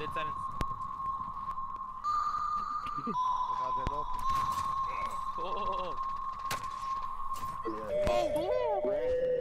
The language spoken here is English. Dead silence. Ravel up. Oh. Oh.